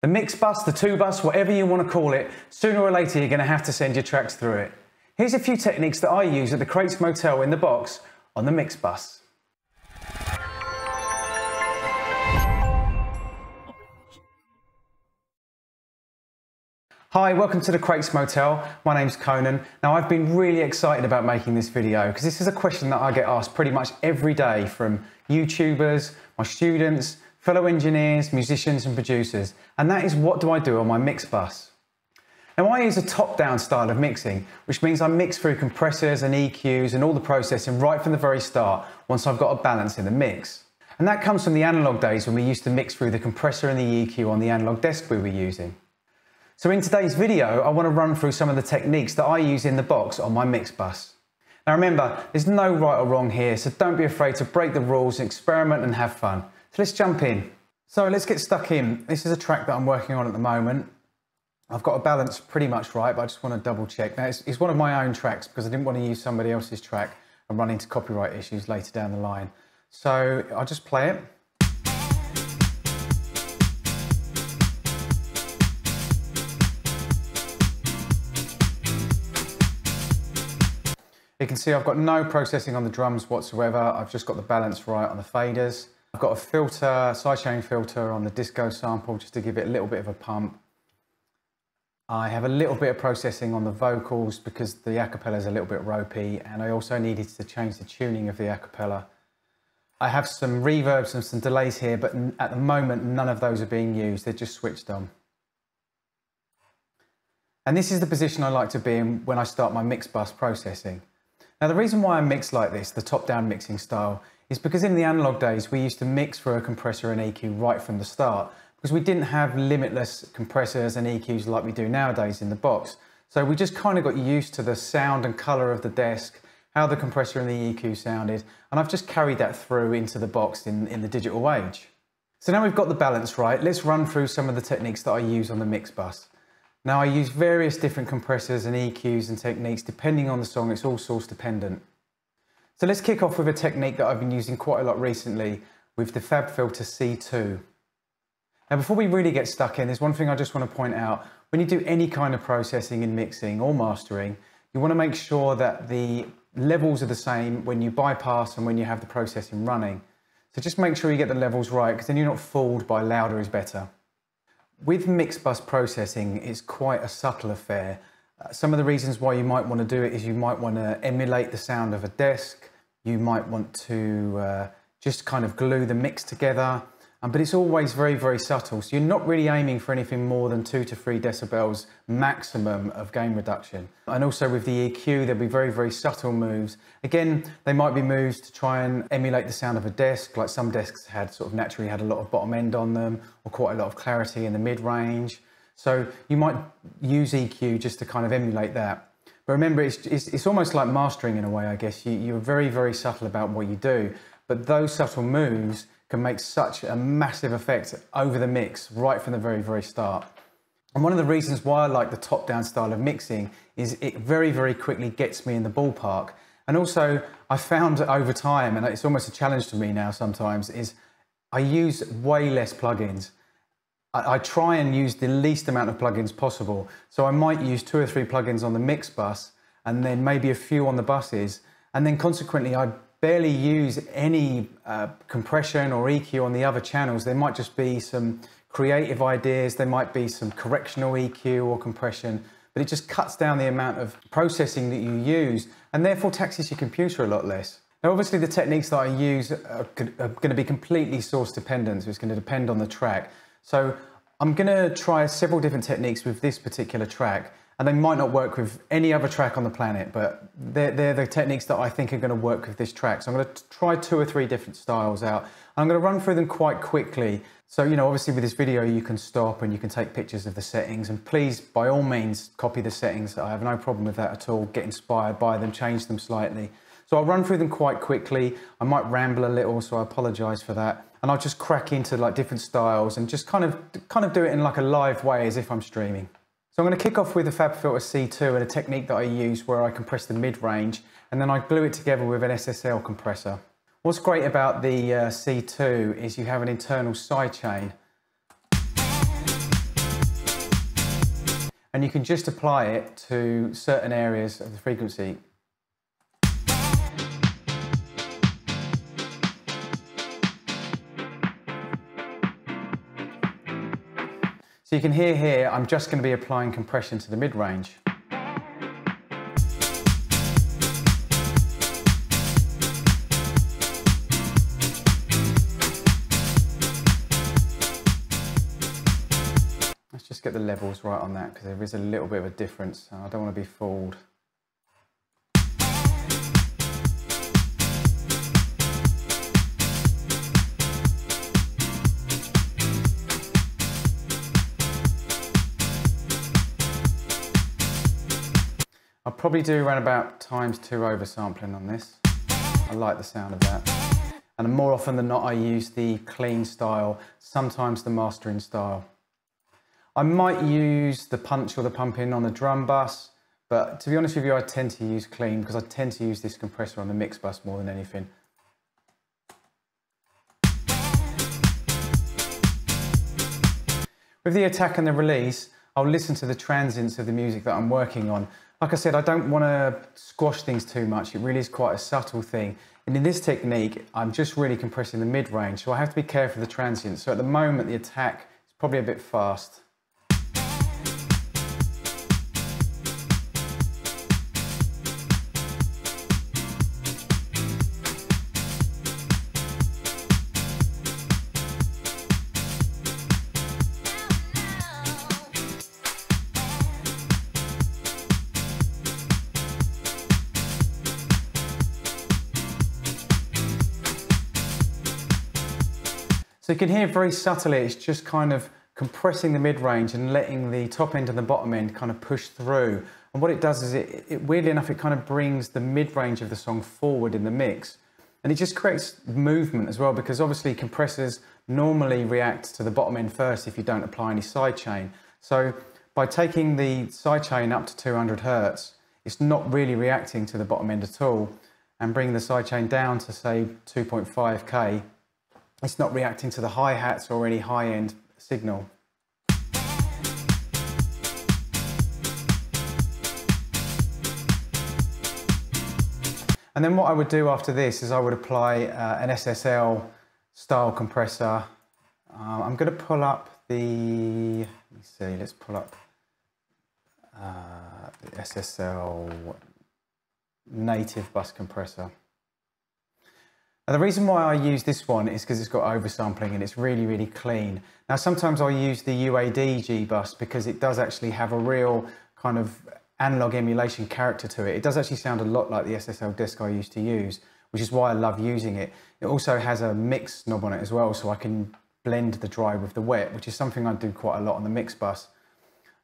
The mix bus, the two bus, whatever you want to call it, sooner or later you're going to have to send your tracks through it. Here's a few techniques that I use at the Crates Motel in the box on the mix bus. Hi, welcome to the Crates Motel. My name's Conan. Now, I've been really excited about making this video because this is a question that I get asked pretty much every day from YouTubers, my students, fellow engineers, musicians and producers, and that is, what do I do on my mix bus? Now, I use a top-down style of mixing, which means I mix through compressors and EQs and all the processing right from the very start once I've got a balance in the mix. And that comes from the analog days when we used to mix through the compressor and the EQ on the analog desk we were using. So in today's video, I want to run through some of the techniques that I use in the box on my mix bus. Now remember, there's no right or wrong here, so don't be afraid to break the rules, experiment and have fun. So let's jump in. So let's get stuck in. This is a track that I'm working on at the moment. I've got a balance pretty much right, but I just want to double check. Now it's one of my own tracks because I didn't want to use somebody else's track and run into copyright issues later down the line. So I'll just play it. You can see I've got no processing on the drums whatsoever. I've just got the balance right on the faders. I've got a filter, sidechain filter on the disco sample just to give it a little bit of a pump. I have a little bit of processing on the vocals because the acapella is a little bit ropey, and I also needed to change the tuning of the acapella. I have some reverbs and some delays here, but at the moment none of those are being used. They're just switched on. And this is the position I like to be in when I start my mix bus processing. Now, the reason why I mix like this, the top-down mixing style, is because in the analog days we used to mix through a compressor and EQ right from the start because we didn't have limitless compressors and EQs like we do nowadays in the box. So we just kind of got used to the sound and colour of the desk, how the compressor and the EQ sounded, and I've just carried that through into the box in the digital age. So now we've got the balance right, let's run through some of the techniques that I use on the mix bus. Now I use various different compressors and EQs and techniques depending on the song, it's all source dependent. So let's kick off with a technique that I've been using quite a lot recently with the FabFilter C2. Now before we really get stuck in, there's one thing I just want to point out. When you do any kind of processing and mixing or mastering, you want to make sure that the levels are the same when you bypass and when you have the processing running. So just make sure you get the levels right because then you're not fooled by louder is better. With mix-bus processing, it's quite a subtle affair. Some of the reasons why you might want to do it is you might want to emulate the sound of a desk, you might want to just kind of glue the mix together, but it's always very, very subtle. So you're not really aiming for anything more than 2 to 3 decibels maximum of gain reduction. And also with the EQ, there'll be very, very subtle moves. Again, they might be moves to try and emulate the sound of a desk, like some desks had sort of naturally had a lot of bottom end on them, or quite a lot of clarity in the mid range. So you might use EQ just to kind of emulate that. But remember, it's almost like mastering in a way, I guess. You're very, very subtle about what you do, but those subtle moves can make such a massive effect over the mix right from the very, very start. And one of the reasons why I like the top-down style of mixing is it very, very quickly gets me in the ballpark. And also I found over time, and it's almost a challenge to me now sometimes, is I use way less plugins. I try and use the least amount of plugins possible. So I might use 2 or 3 plugins on the mix bus and then maybe a few on the buses. And then consequently, I barely use any compression or EQ on the other channels. There might just be some creative ideas, there might be some correctional EQ or compression, but it just cuts down the amount of processing that you use and therefore taxes your computer a lot less. Now obviously the techniques that I use are going to be completely source dependent, so it's going to depend on the track. So I'm going to try several different techniques with this particular track. And they might not work with any other track on the planet, but they're the techniques that I think are going to work with this track. So I'm going to try 2 or 3 different styles out. I'm going to run through them quite quickly. So, you know, obviously with this video, you can stop and you can take pictures of the settings, and please, by all means, copy the settings. I have no problem with that at all. Get inspired by them, change them slightly. So I'll run through them quite quickly. I might ramble a little, so I apologize for that. And I'll just crack into like different styles and just kind of do it in like a live way as if I'm streaming. So I'm going to kick off with the FabFilter C2 and a technique that I use where I compress the mid-range and then I glue it together with an SSL compressor. What's great about the C2 is you have an internal sidechain. and you can just apply it to certain areas of the frequency. So you can hear here, I'm just going to be applying compression to the mid-range. Let's just get the levels right on that because there is a little bit of a difference. I don't want to be fooled. I'll probably do around about ×2 oversampling on this. I like the sound of that. And more often than not, I use the clean style, sometimes the mastering style. I might use the punch or the pump in on the drum bus, but to be honest with you, I tend to use clean because I tend to use this compressor on the mix bus more than anything. With the attack and the release, I'll listen to the transients of the music that I'm working on. Like I said, I don't want to squash things too much. It really is quite a subtle thing. And in this technique, I'm just really compressing the mid-range, so I have to be careful of the transients. So at the moment, the attack is probably a bit fast. So you can hear very subtly, it's just kind of compressing the mid-range and letting the top end and the bottom end kind of push through. And what it does is, it weirdly enough, it kind of brings the mid-range of the song forward in the mix. And it just creates movement as well, because obviously compressors normally react to the bottom end first if you don't apply any sidechain. So by taking the sidechain up to 200 Hertz, it's not really reacting to the bottom end at all. And bringing the sidechain down to say 2.5K, it's not reacting to the hi-hats or any high-end signal. And then what I would do after this is I would apply an SSL style compressor. I'm going to pull up the, let's pull up the SSL native bus compressor. Now the reason why I use this one is because it's got oversampling and it's really, really clean. Now sometimes I use the UAD G-Bus because it does actually have a real kind of analog emulation character to it. It does actually sound a lot like the SSL disc I used to use, which is why I love using it. It also has a mix knob on it as well, so I can blend the dry with the wet, which is something I do quite a lot on the mix bus.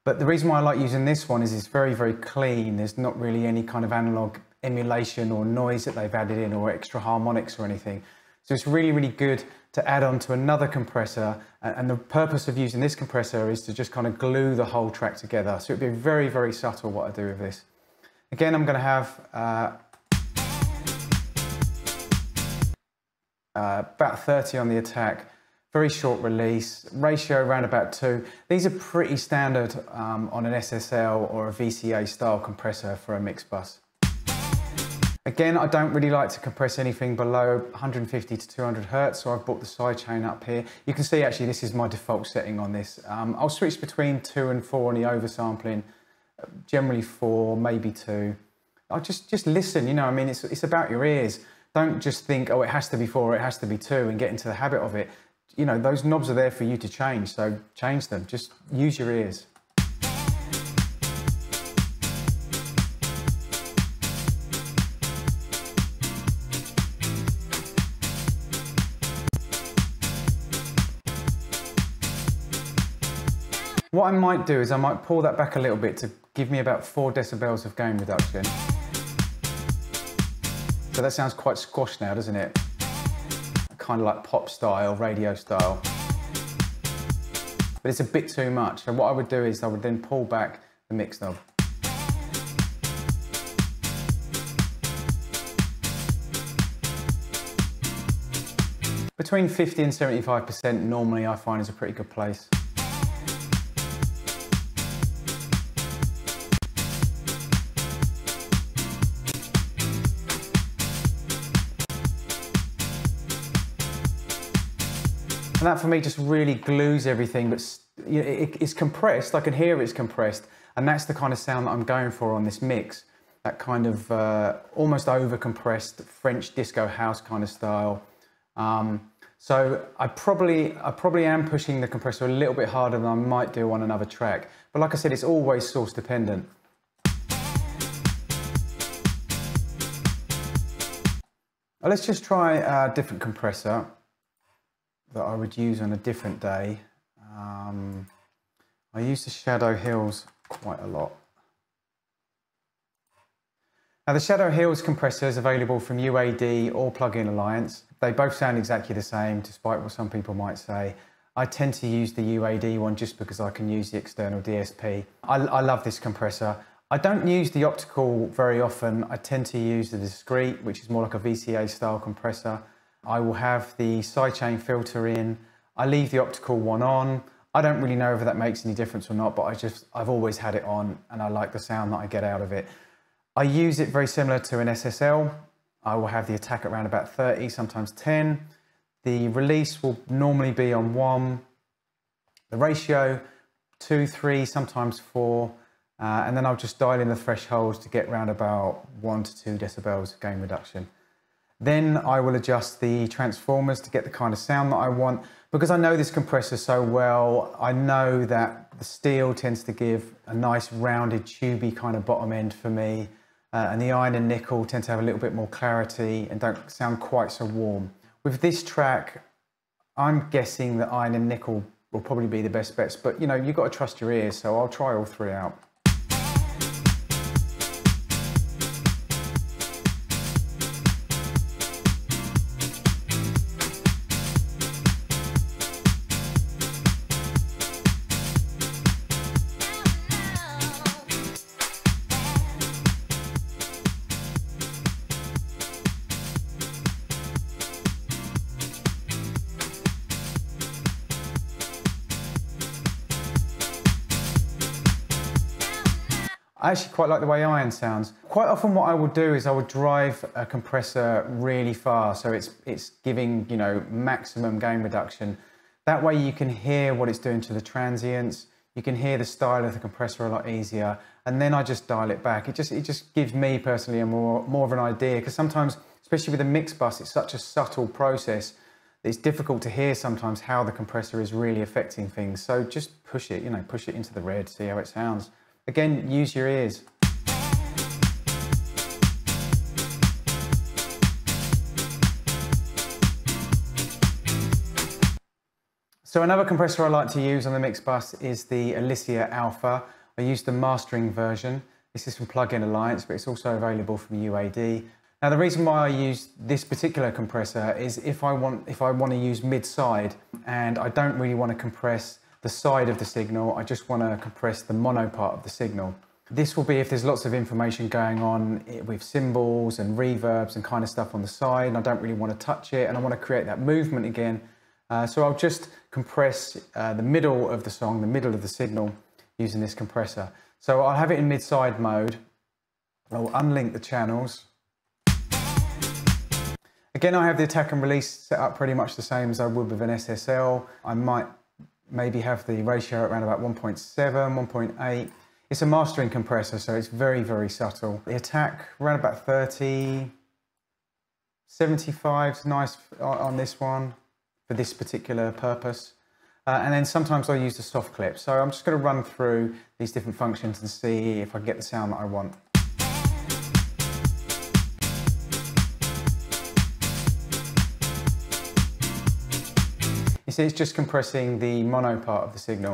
But the reason why I like using this one is it's very, very clean. There's not really any kind of analog emulation or noise that they've added in or extra harmonics or anything. So it's really, really good to add on to another compressor. And the purpose of using this compressor is to just kind of glue the whole track together. So it'd be very, very subtle what I do with this. Again, I'm going to have about 30 on the attack, very short release, ratio around about 2. These are pretty standard on an SSL or a VCA style compressor for a mix bus. Again, I don't really like to compress anything below 150 to 200 Hertz, so I've brought the sidechain up here. You can see actually this is my default setting on this. I'll switch between 2 and 4 on the oversampling, generally 4, maybe 2. I'll just listen, you know, I mean, it's about your ears. Don't just think, oh, it has to be 4, or it has to be 2, and get into the habit of it. You know, those knobs are there for you to change, so change them. Just use your ears. What I might do is I might pull that back a little bit to give me about 4 decibels of gain reduction. So that sounds quite squashed now, doesn't it? Kind of like pop style, radio style. But it's a bit too much. So what I would do is I would then pull back the mix knob. Between 50 and 75% normally I find is a pretty good place. And that for me just really glues everything, but you know, it's compressed. I can hear it's compressed, and that's the kind of sound that I'm going for on this mix. That kind of almost over-compressed French disco house kind of style. So I probably am pushing the compressor a little bit harder than I might do on another track. But like I said, it's always source dependent. Let's just try a different compressor that I would use on a different day. I use the Shadow Hills quite a lot. Now the Shadow Hills compressor is available from UAD or Plugin Alliance. They both sound exactly the same, despite what some people might say. I tend to use the UAD one just because I can use the external DSP. I love this compressor. I don't use the optical very often. I tend to use the discrete, which is more like a VCA style compressor. I will have the sidechain filter in. I leave the optical one on. I don't really know whether that makes any difference or not, but I've always had it on, and I like the sound that I get out of it. I use it very similar to an SSL. I will have the attack at around about 30, sometimes 10. The release will normally be on 1. The ratio, 2, 3, sometimes 4. And then I'll just dial in the thresholds to get round about 1 to 2 decibels gain reduction. Then I will adjust the transformers to get the kind of sound that I want. Because I know this compressor so well, I know that the steel tends to give a nice rounded, tubey kind of bottom end for me. And the iron and nickel tend to have a little bit more clarity and don't sound quite so warm. With this track, I'm guessing that iron and nickel will probably be the best bets, but you know, you've got to trust your ears, so I'll try all three out. I actually quite like the way iron sounds. Quite often what I will do is I will drive a compressor really far, so it's giving, you know, maximum gain reduction. That way you can hear what it's doing to the transients, you can hear the style of the compressor a lot easier, and then I just dial it back. It just gives me personally a more of an idea, because sometimes, especially with a mix bus, it's such a subtle process that it's difficult to hear sometimes how the compressor is really affecting things. So just push it, you know, push it into the red, see how it sounds. Again, use your ears. So another compressor I like to use on the mix bus is the Elysia Alpha. I use the mastering version. This is from Plugin Alliance, but it's also available from UAD. Now the reason why I use this particular compressor is if I want to use mid-side, and I don't really want to compress the side of the signal, I just want to compress the mono part of the signal. This will be if there's lots of information going on with cymbals and reverbs and kind of stuff on the side, and I don't really want to touch it and I want to create that movement again. So I'll just compress the middle of the song, the middle of the signal, using this compressor. So I'll have it in mid-side mode. I'll unlink the channels. Again, I have the attack and release set up pretty much the same as I would with an SSL. I might maybe have the ratio at around about 1.7, 1.8. It's a mastering compressor, so it's very, very subtle. The attack, around about 30, 75's nice on this one, for this particular purpose. And then sometimes I'll use the soft clip. So I'm just gonna run through these different functions and see if I can get the sound that I want. So it's just compressing the mono part of the signal.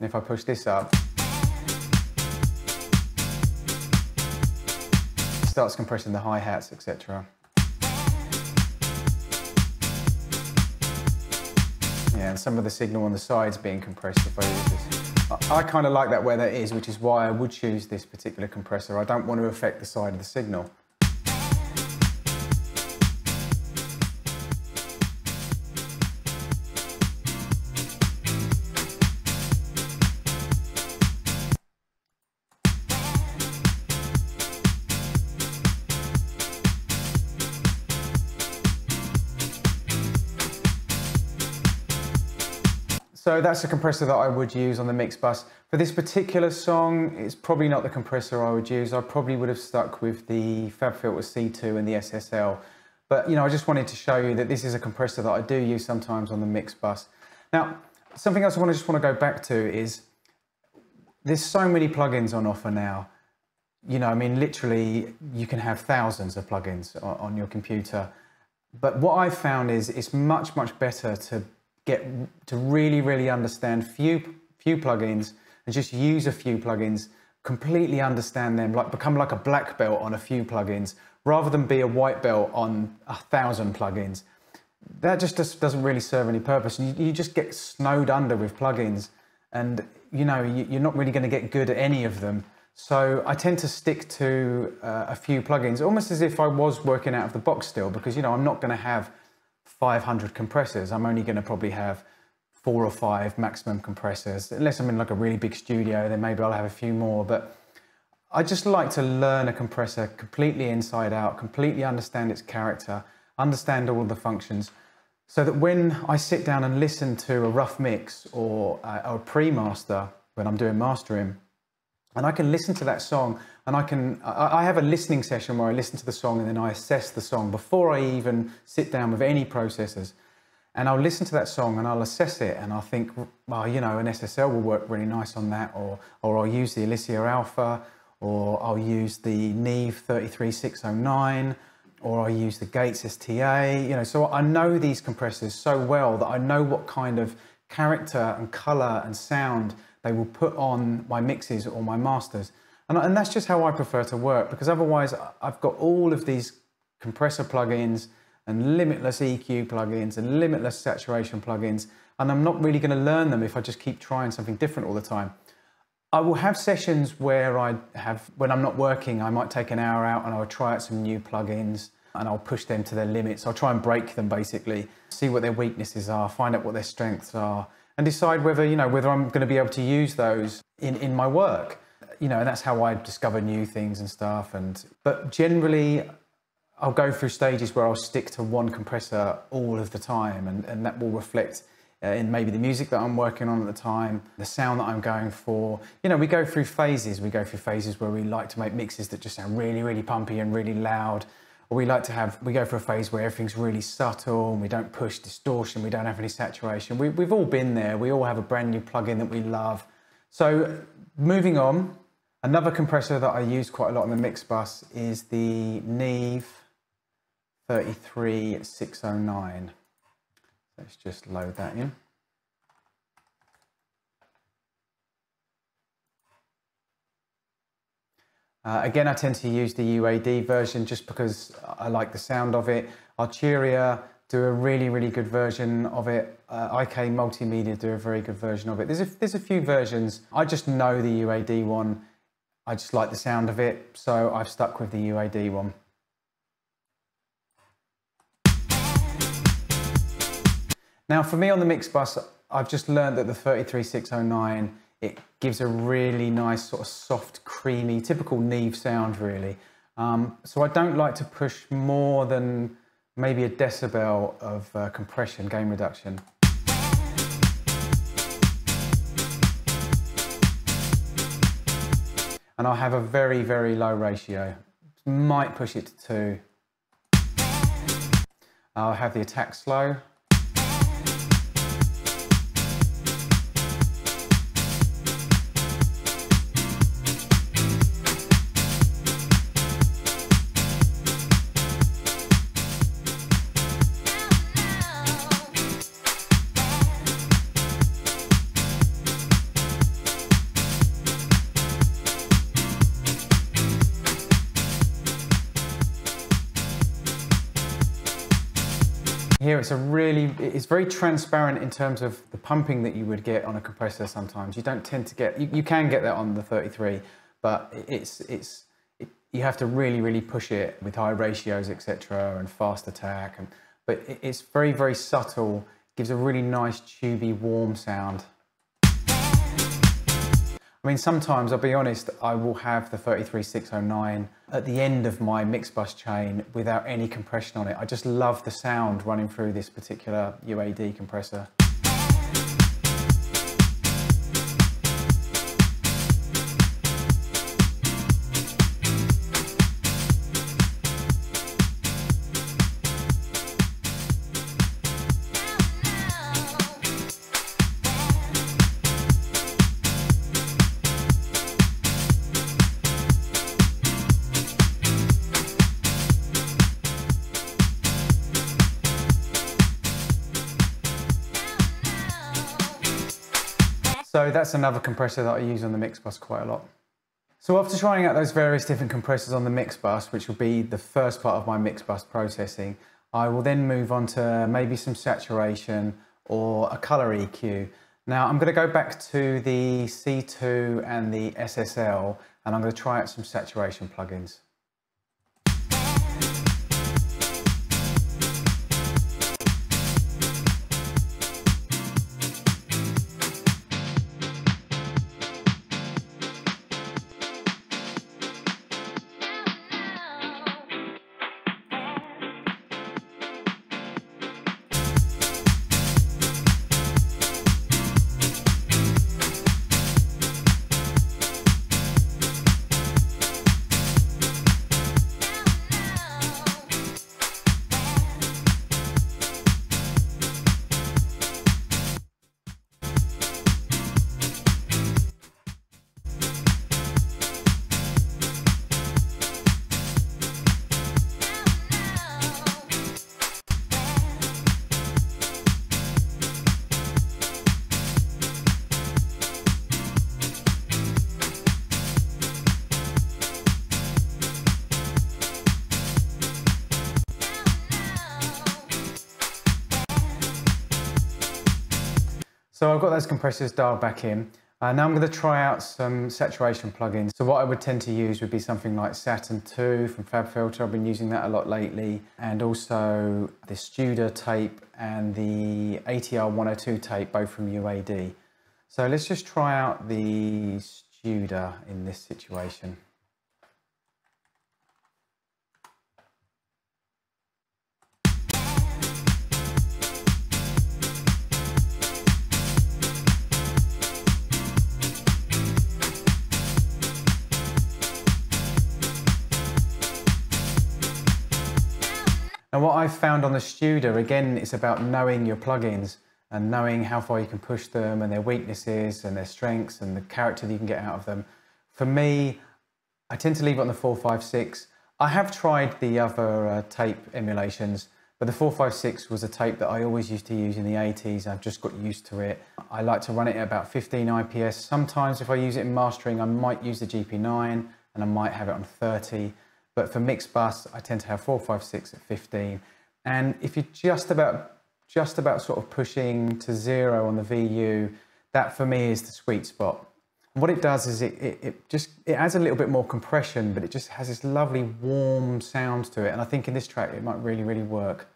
And if I push this up, it starts compressing the hi-hats, etc. Yeah, and some of the signal on the sides being compressed if I use this. I kind of like that where that is, which is why I would choose this particular compressor. I don't want to affect the side of the signal. So that's a compressor that I would use on the mix bus. For this particular song, it's probably not the compressor I would use. I probably would have stuck with the FabFilter C2 and the SSL. But you know, I just wanted to show you that this is a compressor that I do use sometimes on the mix bus. Now, something else I just want to go back to is there's so many plugins on offer now. You know, I mean, literally, you can have thousands of plugins on your computer. But what I've found is it's much, much better to get to really understand few plugins and just use a few plugins, completely understand them, like become like a black belt on a few plugins, rather than be a white belt on 1,000 plugins. That just doesn't really serve any purpose. You just get snowed under with plugins, and you know, you're not really going to get good at any of them. So I tend to stick to a few plugins, almost as if I was working out of the box still, because you know, I'm not going to have 500 compressors. I'm only going to probably have 4 or 5 maximum compressors, unless I'm in like a really big studio, then maybe I'll have a few more. But I just like to learn a compressor completely inside out, completely understand its character, understand all the functions, so that when I sit down and listen to a rough mix or a pre-master, when I'm doing mastering, and I can listen to that song, and I have a listening session where I listen to the song and then I assess the song before I even sit down with any processors. And I'll listen to that song and I'll assess it, and I'll think, well, you know, an SSL will work really nice on that, or I'll use the Elysia Alpha, or I'll use the Neve 33609, or I use the Gates STA, you know. So I know these compressors so well that I know what kind of character and color and sound they will put on my mixes or my masters. And that's just how I prefer to work, because otherwise I've got all of these compressor plugins and limitless EQ plugins and limitless saturation plugins, and I'm not really going to learn them if I just keep trying something different all the time. I will have sessions where when I'm not working, I might take an hour out and I'll try out some new plugins and I'll push them to their limits. I'll try and break them basically, see what their weaknesses are, find out what their strengths are, and decide whether, you know, whether I'm going to be able to use those in my work. You know, and that's how I discover new things and stuff. But generally, I'll go through stages where I'll stick to one compressor all of the time, and that will reflect in maybe the music that I'm working on at the time, the sound that I'm going for. You know, we go through phases. We go through phases where we like to make mixes that just sound really pumpy and really loud. Or we go for a phase where everything's really subtle and we don't push distortion, we don't have any saturation. We've all been there. We all have a brand new plugin that we love. So moving on, another compressor that I use quite a lot on the mix bus is the Neve 33609. Let's just load that in. Again, I tend to use the UAD version just because I like the sound of it. Arturia do a really good version of it. IK Multimedia do a very good version of it. There's a few versions. I just know the UAD one. I just like the sound of it, so I've stuck with the UAD one. Now, for me on the mix bus, I've just learned that the 33609, it gives a really nice sort of soft, creamy, typical Neve sound really. So I don't like to push more than maybe a decibel of compression, gain reduction. And I'll have a very low ratio. Might push it to 2. I'll have the attack slow. Here it's very transparent in terms of the pumping that you would get on a compressor sometimes. You don't tend to get, you can get that on the 33, but you have to really push it with high ratios, etc., and fast attack. But it's very subtle, gives a really nice tubey, warm sound. I mean, sometimes, I'll be honest, I will have the 33609 at the end of my mix bus chain without any compression on it. I just love the sound running through this particular UAD compressor. So that's another compressor that I use on the mix bus quite a lot. So after trying out those various different compressors on the mix bus, which will be the first part of my mix bus processing, I will then move on to maybe some saturation or a color EQ. Now I'm going to go back to the C2 and the SSL, and I'm going to try out some saturation plugins. So I've got those compressors dialed back in. Now I'm going to try out some saturation plugins. So what I would tend to use would be something like Saturn 2 from FabFilter. I've been using that a lot lately. And also the Studer tape and the ATR102 tape, both from UAD. So let's just try out the Studer in this situation. Now what I've found on the Studer, again, it's about knowing your plugins and knowing how far you can push them and their weaknesses and their strengths and the character that you can get out of them. For me, I tend to leave it on the 456. I have tried the other tape emulations, but the 456 was a tape that I always used to use in the 80s. I've just got used to it. I like to run it at about 15 IPS. Sometimes if I use it in mastering, I might use the GP9 and I might have it on 30. But for mix bus, I tend to have 456 at 15. And if you're just about sort of pushing to 0 on the VU, that for me is the sweet spot. And what it does is it adds a little bit more compression, but it just has this lovely warm sound to it. And I think in this track, it might really, really work.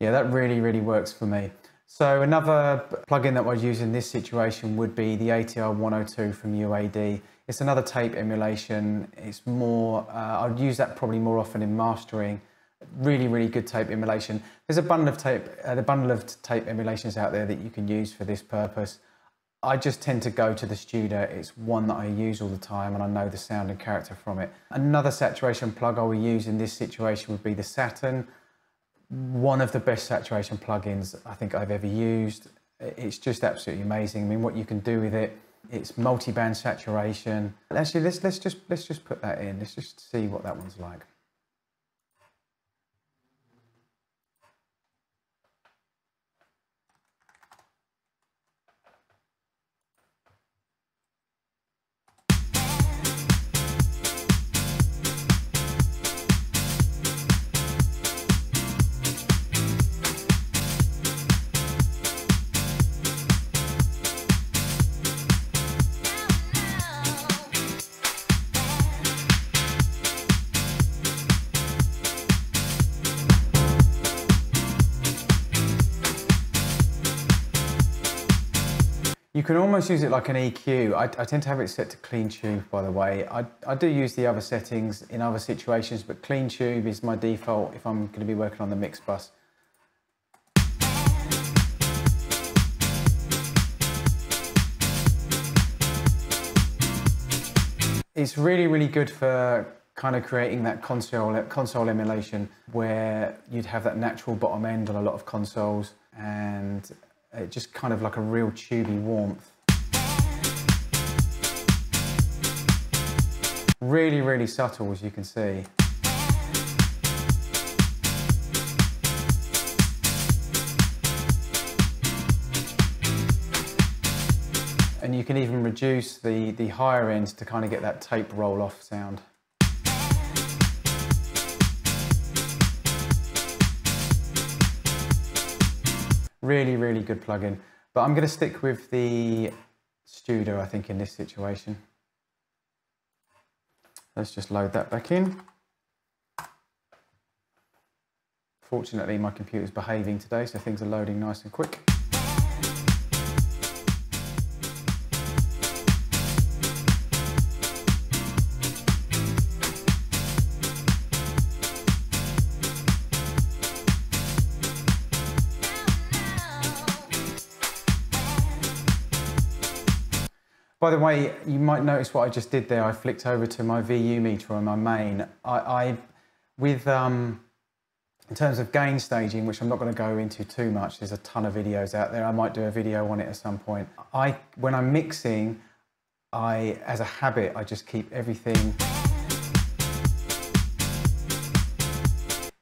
Yeah, that really, really works for me. So another plugin that I'd use in this situation would be the ATR102 from UAD. It's another tape emulation. It's more, I'd use that probably more often in mastering. Really, really good tape emulation. There's a bundle of tape, the bundle of tape emulations out there that you can use for this purpose. I just tend to go to the Studer. It's one that I use all the time and I know the sound and character from it. Another saturation plug I will use in this situation would be the Saturn. One of the best saturation plugins I think I've ever used. It's just absolutely amazing. I mean, what you can do with it, it's multi-band saturation. Actually, let's just put that in. Let's just see what that one's like. You can almost use it like an EQ. I tend to have it set to clean tube, by the way. I do use the other settings in other situations, but clean tube is my default if I'm going to be working on the mix bus. It's really good for kind of creating that console emulation where you'd have that natural bottom end on a lot of consoles, and it just kind of like a real tubey warmth. Really subtle, as you can see. And you can even reduce the higher ends to kind of get that tape roll off sound. Really good plugin, but I'm going to stick with the Studer, I think, in this situation. Let's just load that back in. Fortunately, my computer's behaving today, so things are loading nice and quick. By the way, you might notice what I just did there. I flicked over to my VU meter on my main. In terms of gain staging, which I'm not going to go into too much, there's a ton of videos out there. I might do a video on it at some point. When I'm mixing, as a habit, I just keep everything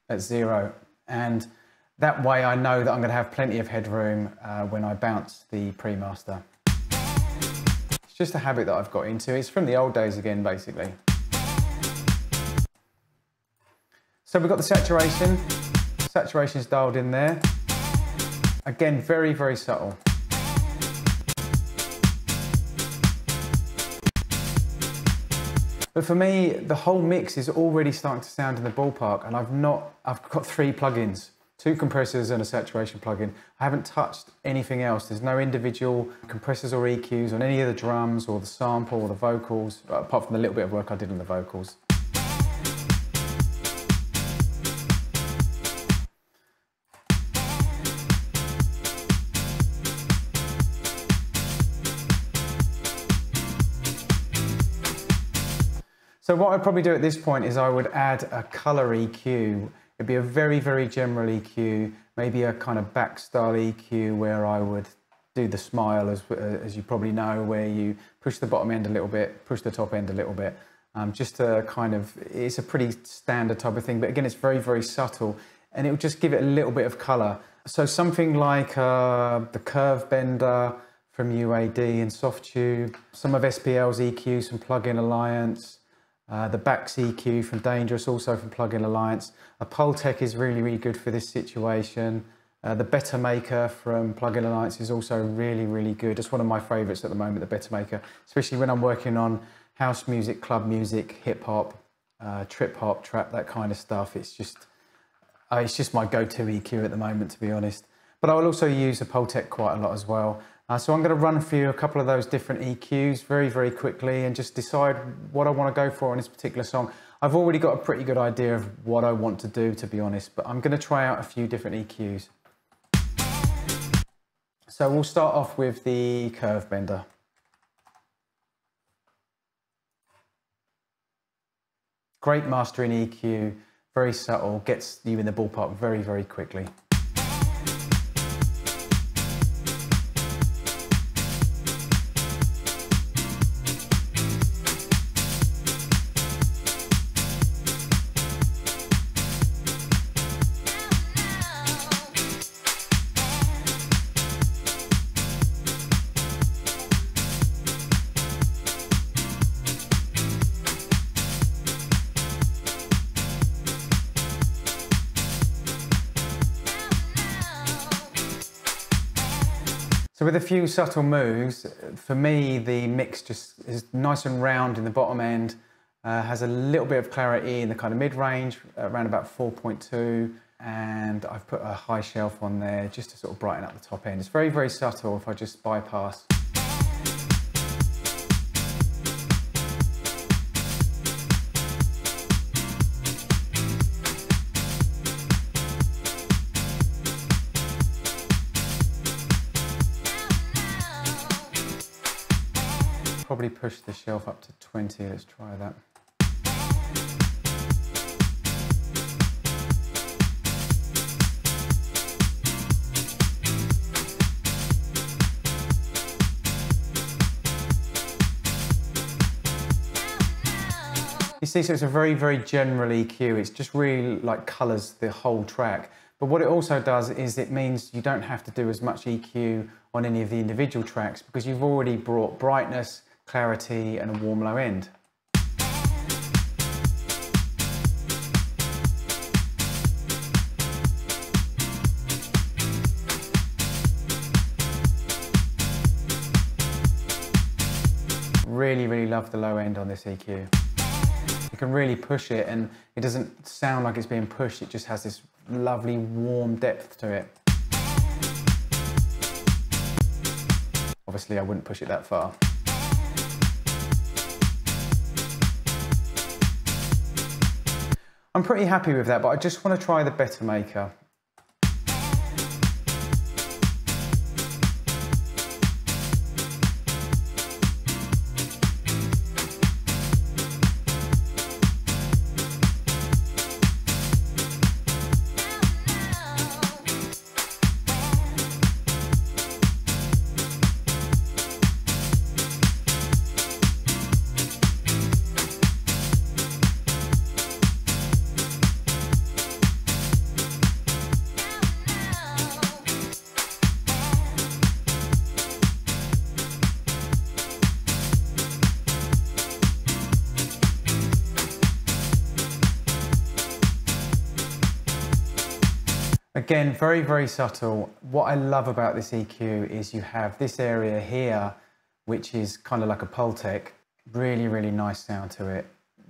at zero. And that way I know that I'm going to have plenty of headroom when I bounce the pre-master. Just a habit that I've got into. It's from the old days again, basically. So we've got the saturation. Saturation's dialed in there. Again, very subtle. But for me, the whole mix is already starting to sound in the ballpark, and I've got three plugins. Two compressors and a saturation plugin. I haven't touched anything else. There's no individual compressors or EQs on any of the drums or the sample or the vocals, apart from the little bit of work I did on the vocals. So what I'd probably do at this point is I would add a color EQ. It'd be a very general EQ, maybe a kind of back style EQ where I would do the smile, as you probably know, where you push the bottom end a little bit, push the top end a little bit. Just a kind of, it's a pretty standard type of thing, but again, it's very subtle, and it will just give it a little bit of color. So something like the Curve Bender from UAD and SoftTube, some of SPL's EQ, some Plugin Alliance, the Backs EQ from Dangerous, also from Plugin Alliance. A Poltec is really good for this situation. The Better Maker from Plugin Alliance is also really good. It's one of my favourites at the moment, the Better Maker, especially when I'm working on house music, club music, hip hop, trip hop, trap, that kind of stuff. It's just my go-to EQ at the moment, to be honest. But I will also use a Poltec quite a lot as well. So I'm going to run for you a couple of those different EQs very quickly and just decide what I want to go for on this particular song. I've already got a pretty good idea of what I want to do, to be honest, but I'm going to try out a few different EQs. So we'll start off with the Curve Bender. Great mastering EQ, very subtle, gets you in the ballpark very quickly. So with a few subtle moves, for me, the mix just is nice and round in the bottom end, has a little bit of clarity in the kind of mid-range, around about 4.2, and I've put a high shelf on there just to sort of brighten up the top end. It's very subtle if I just bypass. probably push the shelf up to 20. Let's try that. You see, so it's a very general EQ. It's just really like colours the whole track. But what it also does is it means you don't have to do as much EQ on any of the individual tracks because you've already brought brightness, clarity and a warm low end. Really love the low end on this EQ. You can really push it and it doesn't sound like it's being pushed, it just has this lovely warm depth to it. Obviously I wouldn't push it that far. I'm pretty happy with that, but I just want to try the Better Maker. Again, very subtle. What I love about this EQ is you have this area here, which is kind of like a Poltec. Really nice sound to it.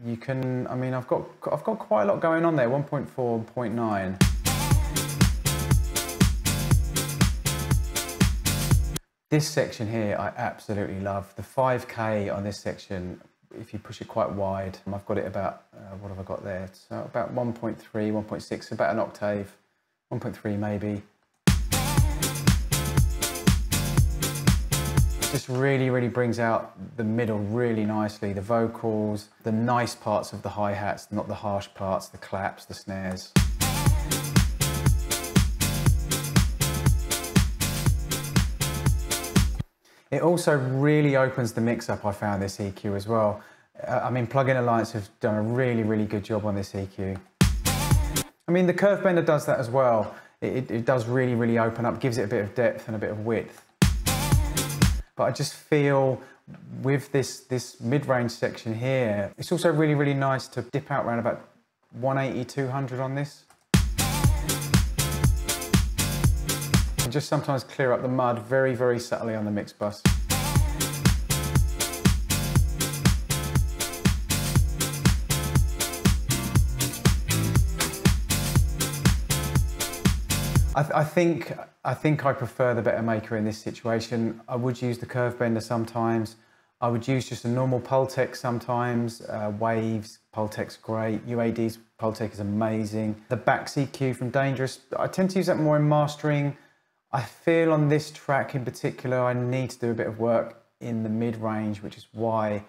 You can, I mean, I've got quite a lot going on there, 1.4, 0.9. This section here, I absolutely love. The 5K on this section, if you push it quite wide, I've got it about, what have I got there? So about 1.3, 1.6, about an octave. 1.3 maybe. Just really brings out the middle really nicely. The vocals, the nice parts of the hi-hats, not the harsh parts, the claps, the snares. It also really opens the mix up, I found, this EQ as well. I mean, Plugin Alliance have done a really good job on this EQ. I mean, the Curve Bender does that as well. It does really open up, gives it a bit of depth and a bit of width. But I just feel with this mid-range section here, it's also really nice to dip out around about 180, 200 on this. And just sometimes clear up the mud very subtly on the mix bus. I think I prefer the Better Maker in this situation. I would use the Curve Bender sometimes. I would use just a normal Poltec sometimes. Waves, Poltec's great. UAD's Poltec is amazing. The back EQ from Dangerous, I tend to use that more in mastering. I feel on this track in particular, I need to do a bit of work in the mid-range, which is why,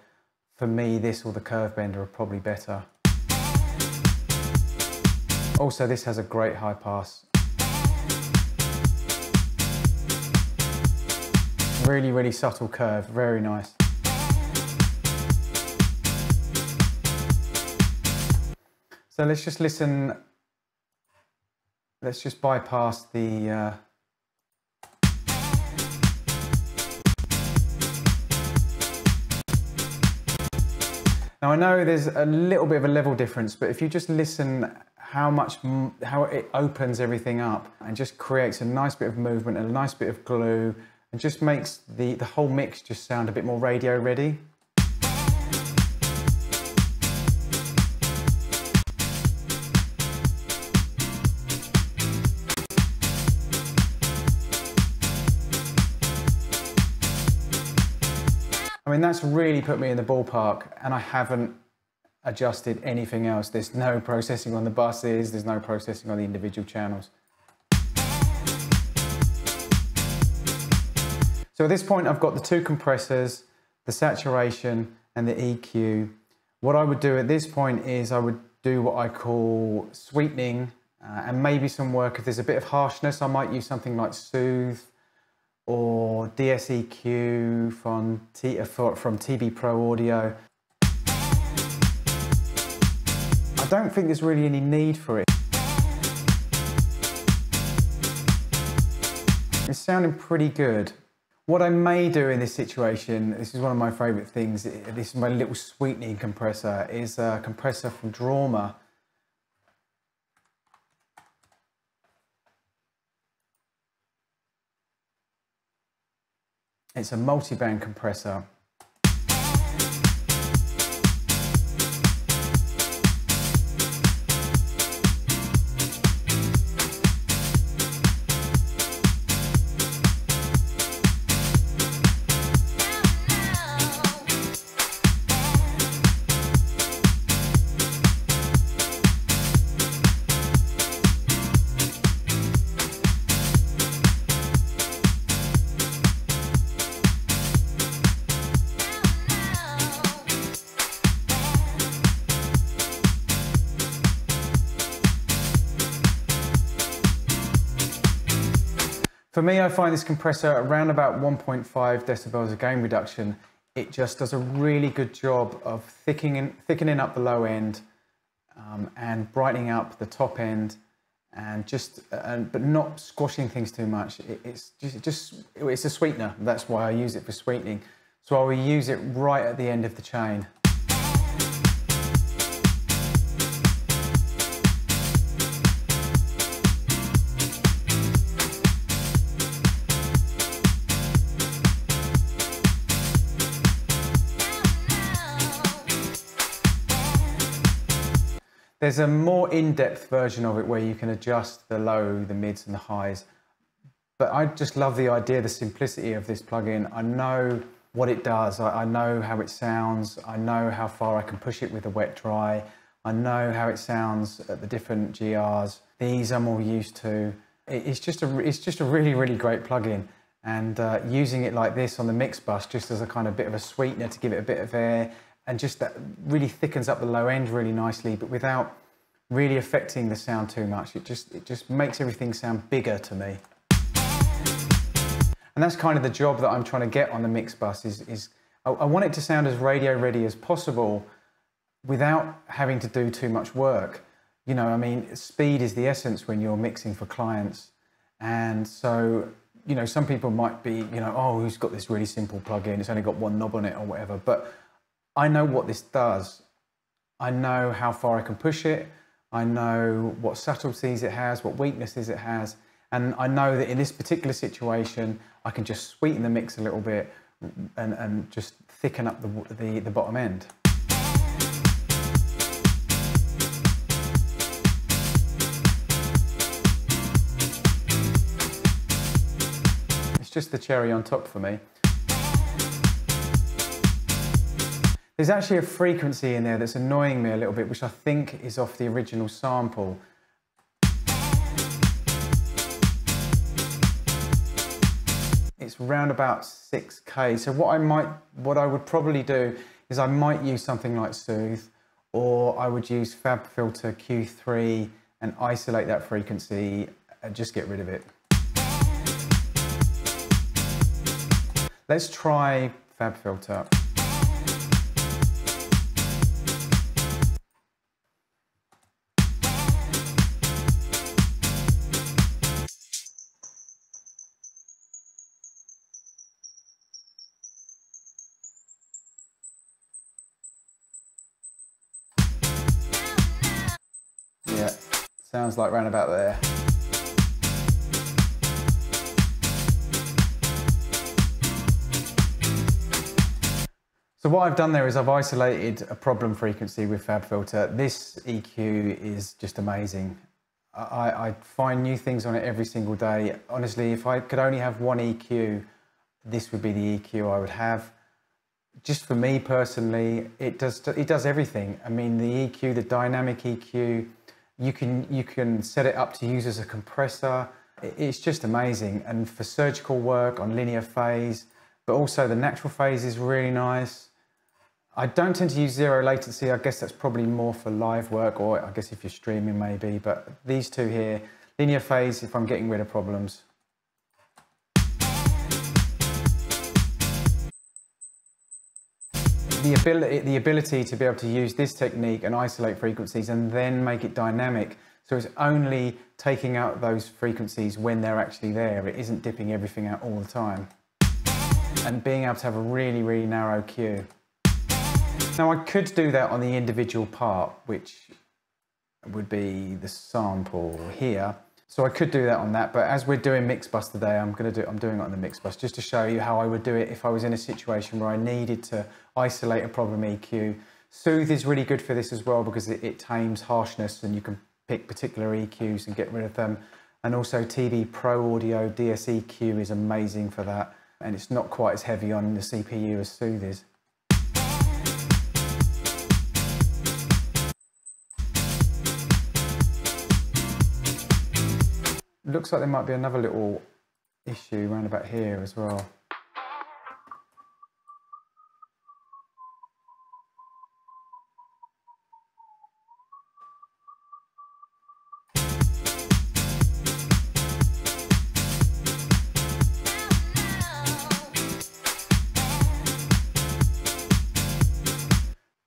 for me, this or the Curve Bender are probably better. Also, this has a great high pass. Really subtle curve, very nice. So let's just listen, let's just bypass the... Now I know there's a little bit of a level difference, but if you just listen how it opens everything up and just creates a nice bit of movement and a nice bit of glue, and just makes the whole mix just sound a bit more radio ready. I mean, that's really put me in the ballpark, and I haven't adjusted anything else. There's no processing on the buses, there's no processing on the individual channels. So at this point, I've got the two compressors, the saturation and the EQ. What I would do at this point is I would do what I call sweetening and maybe some work. If there's a bit of harshness, I might use something like Soothe or DSEQ from TB Pro Audio. I don't think there's really any need for it. It's sounding pretty good. What I may do in this situation, this is one of my favourite things, this is my little sweetening compressor, is a compressor from Drawmer. It's a multiband compressor. For me, I find this compressor around about 1.5 decibels of gain reduction. It just does a really good job of thickening up the low end and brightening up the top end, and just but not squashing things too much. It's a sweetener. That's why I use it for sweetening. So I will use it right at the end of the chain. There's a more in-depth version of it where you can adjust the low, the mids and the highs. But I just love the idea, the simplicity of this plugin. I know what it does. I know how it sounds. I know how far I can push it with a wet dry. I know how it sounds at the different GRs. These I'm all used to. It's just a really, really great plugin. And using it like this on the mix bus, just as a kind of bit of a sweetener to give it a bit of air, and just that really thickens up the low end really nicely, but without really affecting the sound too much. It just makes everything sound bigger to me. And that's kind of the job that I'm trying to get on the mix bus is I want it to sound as radio ready as possible without having to do too much work. You know, I mean, speed is the essence when you're mixing for clients. And so, you know, some people might be, you know, oh, who's got this really simple plugin? It's only got one knob on it or whatever. But I know what this does. I know how far I can push it. I know what subtleties it has, what weaknesses it has. And I know that in this particular situation, I can just sweeten the mix a little bit and just thicken up the bottom end. It's just the cherry on top for me. There's actually a frequency in there that's annoying me a little bit, which I think is off the original sample. It's round about 6K. So what I would probably do is I might use something like Soothe, or I would use FabFilter Q3 and isolate that frequency and just get rid of it. Let's try FabFilter. Sounds like round about there. So what I've done there is I've isolated a problem frequency with FabFilter. This EQ is just amazing. I find new things on it every single day. Honestly, if I could only have one EQ, this would be the EQ I would have. Just for me personally, it does everything. I mean, the EQ, the dynamic EQ, you can set it up to use as a compressor. It's just amazing. And for surgical work on linear phase, but also the natural phase is really nice. I don't tend to use zero latency. I guess that's probably more for live work, or I guess if you're streaming maybe, but these two here, linear phase if I'm getting rid of problems. The ability to be able to use this technique and isolate frequencies and then make it dynamic, so it's only taking out those frequencies when they're actually there. It isn't dipping everything out all the time. And being able to have a really, really narrow cue. Now I could do that on the individual part, which would be the sample here. So I could do that on that, but as we're doing mix bus today, I'm doing it on the mix bus just to show you how I would do it if I was in a situation where I needed to isolate a problem EQ. Soothe is really good for this as well because it tames harshness and you can pick particular EQs and get rid of them. And also TB Pro Audio DSEQ is amazing for that, and it's not quite as heavy on the CPU as Soothe is. Looks like there might be another little issue round about here as well.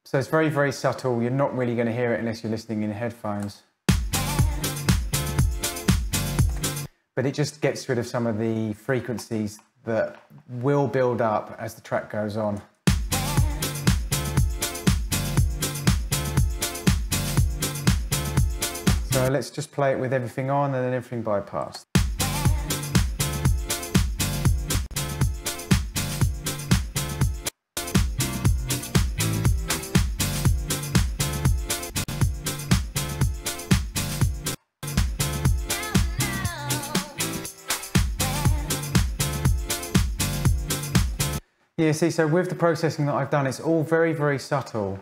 So it's very, very subtle. You're not really going to hear it unless you're listening in headphones. But it just gets rid of some of the frequencies that will build up as the track goes on. So let's just play it with everything on and then everything bypassed. Yeah, see, so with the processing that I've done, it's all very, very subtle,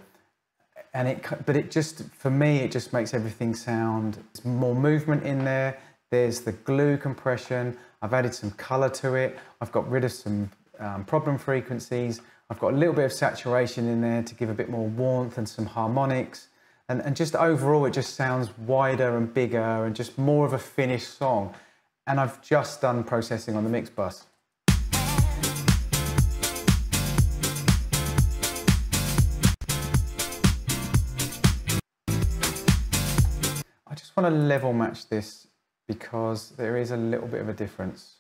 and it just, for me, it just makes everything sound. There's more movement in there. There's the glue compression. I've added some color to it. I've got rid of some problem frequencies. I've got a little bit of saturation in there to give a bit more warmth and some harmonics, and just overall, it just sounds wider and bigger and just more of a finished song. And I've just done processing on the mix bus. I want to level match this because there is a little bit of a difference.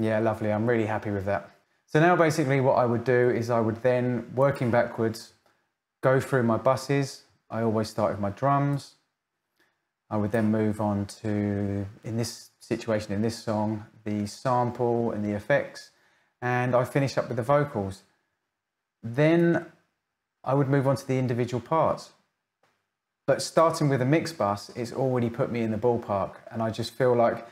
Yeah, lovely. I'm really happy with that. So now basically what I would do is I would then, working backwards, go through my buses. I always start with my drums. I would then move on to, in this situation, in this song, the sample and the effects, and I finish up with the vocals. Then I would move on to the individual parts. But starting with a mix bus, it's already put me in the ballpark, and I just feel like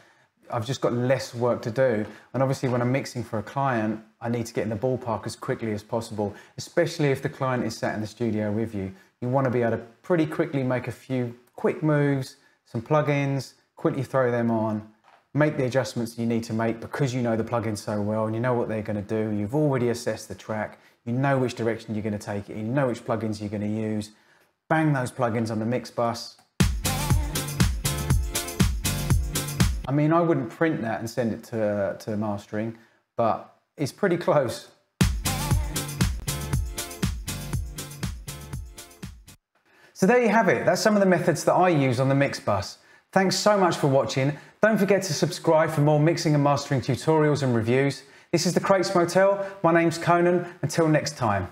I've just got less work to do. And obviously when I'm mixing for a client, I need to get in the ballpark as quickly as possible, especially if the client is sat in the studio with you. You want to be able to pretty quickly make a few quick moves, some plugins, quickly throw them on, make the adjustments you need to make because you know the plugin so well and you know what they're going to do. You've already assessed the track, you know which direction you're going to take it in, you know which plugins you're going to use. Bang those plugins on the mix bus. I mean, I wouldn't print that and send it to mastering, but it's pretty close. So there you have it. That's some of the methods that I use on the mix bus. Thanks so much for watching. Don't forget to subscribe for more mixing and mastering tutorials and reviews. This is the Crates Motel. My name's Conan. Until next time.